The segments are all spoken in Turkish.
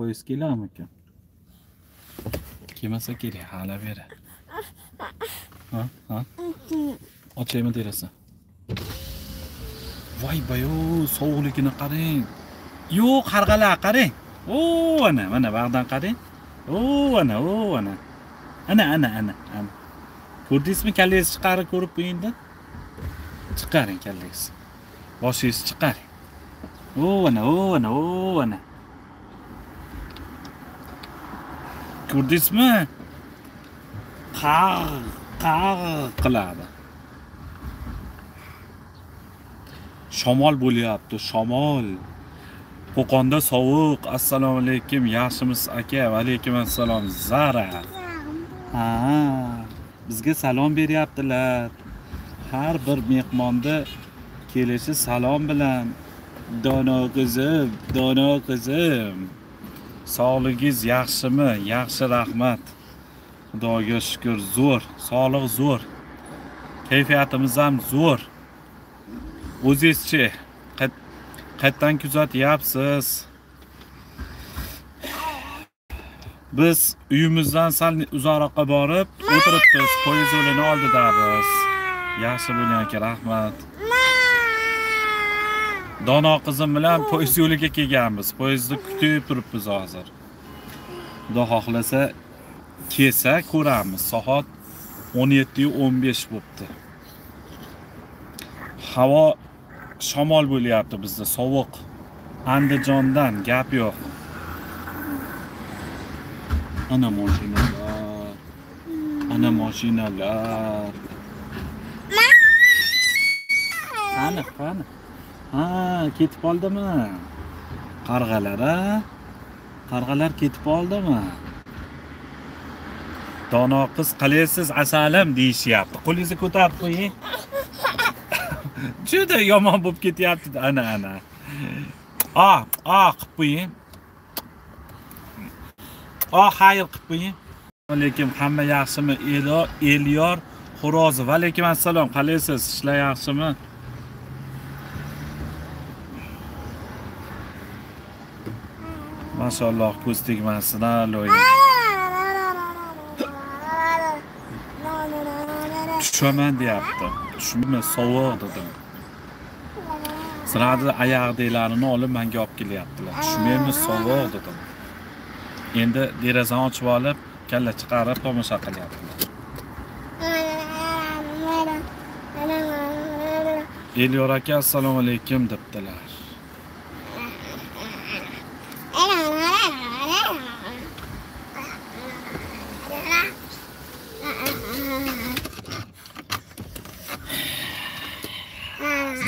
polis geliyor ki? Kimse geliyor hala biri. Ha ha. Açayım deresi. Vay bayo, soğukluğuna karayın. Yok hargala karayın. Oo ana, ana bağdan karayın. Oo ana, oo ana. Ana. Gördünüz mü kellesi çıkarıp görüp buyundan? Çıkarın kellesi. Başıyız çıkarın. Oo ana, oo ana, oo ana. Gördünüz mü? Kağ, kağ kıladı. Şamol bo'lyapti, şamol. Qo'qonda sovuq. Assalomu alaykum, yaxshimisiz aka? Va alaykum assalom, Zara. Ha, bizga salom beryaptilar. Har bir mehmonda kelishi salom bilan Dono qizim. Sog'ligingiz yaxshimi? Yaxshi, rahmat. Xudoga shukr, zo'r. Sog'liq zo'r. Kayfiyatimiz ham zo'r. O'zizchi, qayerdan kuzatyapsiz? Biz uyimizdan sal uzoqroqqa borib o'tiribmiz, poyezd yo'lini oldidamiz. Yaxshi bo'ling aka, rahmat. Dono qizim bilan poyezd yo'liga kelganmiz. Poyezdni kutib turibmiz hozir. Xudo xohlasa kelsa ko'ramiz. Soat 17:15 bo'pti. Hava şamol bo'lyapti bizde, sovuq. Andijondan gap yo'q. Ana mashinalar. Qani. Ha, ketib qoldimi? Qarg'alar-a? Qarg'alar ketib qoldimi? Dono qiz, qalaysiz asalim deyishyapti. Qo'lingizni ko'tarib qo'ying. Juda yomon bo'lib ketyapti. Ana. Ah, qilib qo'ying. Ah, xayr qilib qo'ying. Alaykum, hamma yaxshimi? Elyor Xo'rozov. Va alaykum assalom. Qalaysiz? Ishlar yaxshimi? Maşallah, ko'z tegmasidan loying. Tushaman deyapti. Tushimni sovuq dedim. Sirada oyoqdalarini olib menga olib kelyaptilar. Tushimni sovuq dedim. Endi derazani ochib olib, kalla chiqarib tomosha qilyaptilar. Elyor aka, assalomu alaykum debdilar.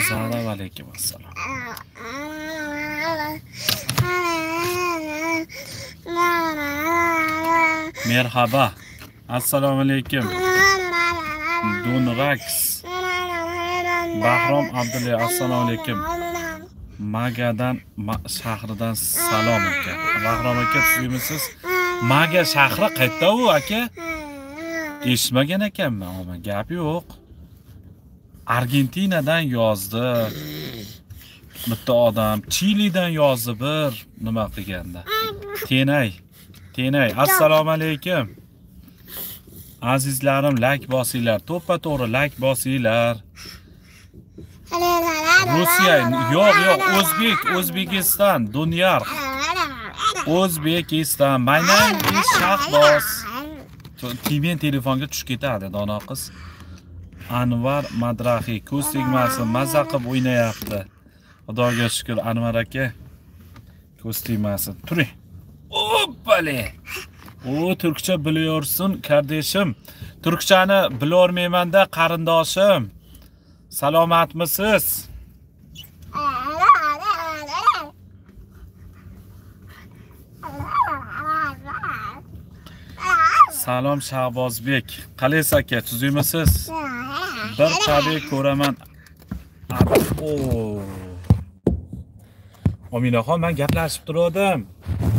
Assalomu alaykum. Merhaba. Assalomu alaykum. Dunraks. Bahrom Abdulla, assalomu alaykum. Magadan shahridan salom aka. Bahrom aka, tushunimsiz? Maga shahri qayerda u aka? Eshitmagan ekanman, ammo gap yo'q. Argentinadan yozdi. Bitta odam Chilidan yozdi bir nima qilganda. Tenay. Assalomu alaykum. Azizlarim, like bosinglar. To'ppa-to'g'ri like bosinglar. Rossiya, yo'q, O'zbekistan, Dunyar. O'zbekistan. My name is Shahboz. Timen telefonga tushib ketadi, dono qiz. Anvar Madrahiy ko'z tegmasi maza qilib o'ynayapti. Xudoga shukr, Anvar aka. Ko'z tegmasi. Turing. Hoppale. O Türkçe biliyorsun kardeşim. Türkçeni bilormayman da qarindoshim. Salomatmisiz? Salom Shahbozbek. Qalaysiz aka, tuzuymisiz? Bir tabiiy ko'raman. O. Ominaxon, men gaplashib turdim.